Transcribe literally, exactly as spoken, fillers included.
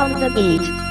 on the beat.